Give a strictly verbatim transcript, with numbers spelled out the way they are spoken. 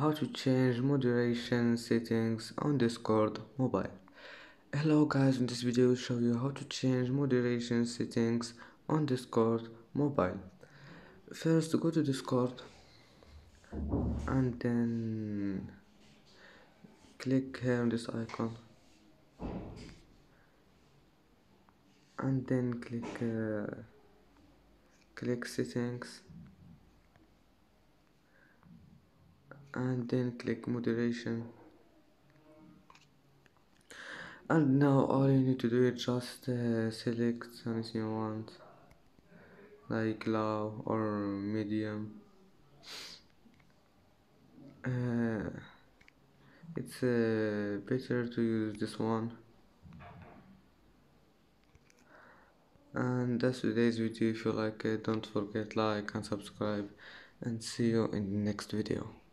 How to change moderation settings on Discord mobile. Hello guys, in this video I'll show you how to change moderation settings on Discord mobile. First, go to Discord and then click here on this icon and then click uh, click settings and then click moderation. And now all you need to do is just uh, select anything you want, like low or medium. Uh, it's uh, better to use this one. And that's today's video. If you like it, don't forget like and subscribe, and see you in the next video.